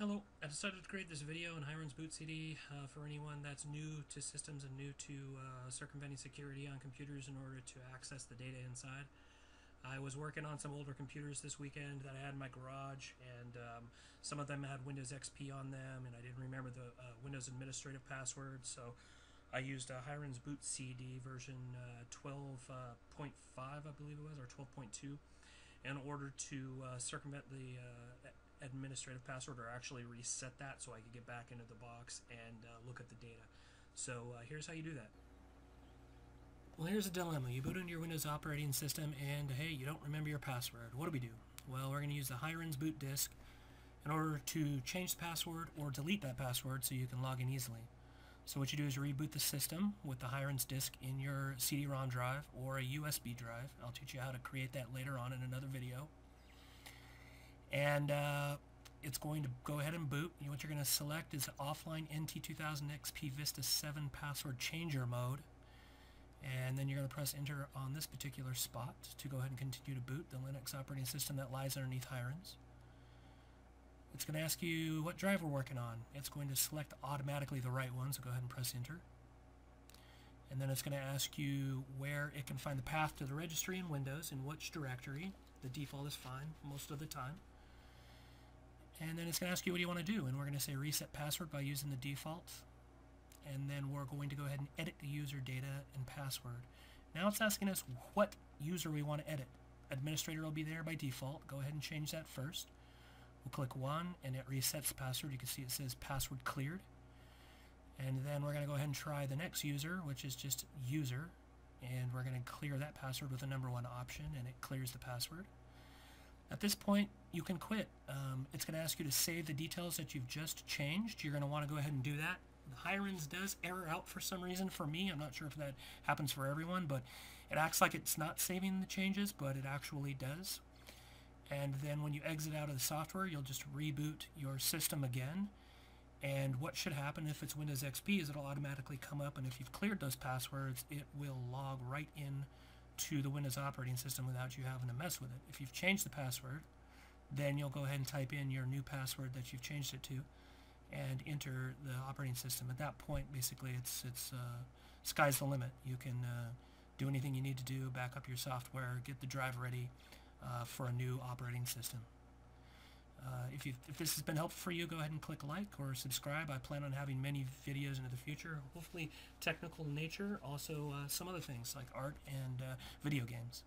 Hello, I decided to create this video in Hiren's Boot CD for anyone that's new to systems and new to circumventing security on computers in order to access the data inside. I was working on some older computers this weekend that I had in my garage, and some of them had Windows XP on them, and I didn't remember the Windows administrative password, so I used a Hiren's Boot CD version 12.5, I believe it was, or 12.2, in order to circumvent the administrative password, or actually reset that so I could get back into the box and look at the data. So here's how you do that. Well, here's a dilemma. You boot into your Windows operating system and hey, you don't remember your password. What do we do? Well, we're going to use the Hiren's boot disk in order to change the password or delete that password so you can log in easily. So what you do is you reboot the system with the Hiren's disk in your CD-ROM drive or a USB drive. I'll teach you how to create that later on in another video. And it's going to go ahead and boot. What you're going to select is the offline NT2000 XP Vista 7 password changer mode, and then you're going to press enter on this particular spot to go ahead and continue to boot the Linux operating system that lies underneath Hiren's. It's going to ask you what drive we're working on. It's going to select automatically the right one, so go ahead and press enter. And then it's going to ask you where it can find the path to the registry in Windows, in which directory. The default is fine most of the time. And then it's going to ask you what do you want to do, and we're going to say reset password by using the default. And then we're going to go ahead and edit the user data and password. Now it's asking us what user we want to edit. Administrator will be there by default. Go ahead and change that first. We'll click 1 and it resets the password. You can see it says password cleared. And then we're going to go ahead and try the next user, which is just user, and we're going to clear that password with the #1 option, and it clears the password. At this point you can quit. It's going to ask you to save the details that you've just changed. You're going to want to go ahead and do that. Hiren's does error out for some reason for me. I'm not sure if that happens for everyone, but it acts like it's not saving the changes, but it actually does. And then when you exit out of the software, you'll just reboot your system again. And what should happen if it's Windows XP is it'll automatically come up, and if you've cleared those passwords, it will log right in to the Windows operating system without you having to mess with it. If you've changed the password, then you'll go ahead and type in your new password that you've changed it to and enter the operating system. At that point, basically, it's sky's the limit. You can do anything you need to do, back up your software, get the drive ready for a new operating system. If this has been helpful for you, go ahead and click like or subscribe. I plan on having many videos into the future, hopefully technical in nature, also some other things like art and video games.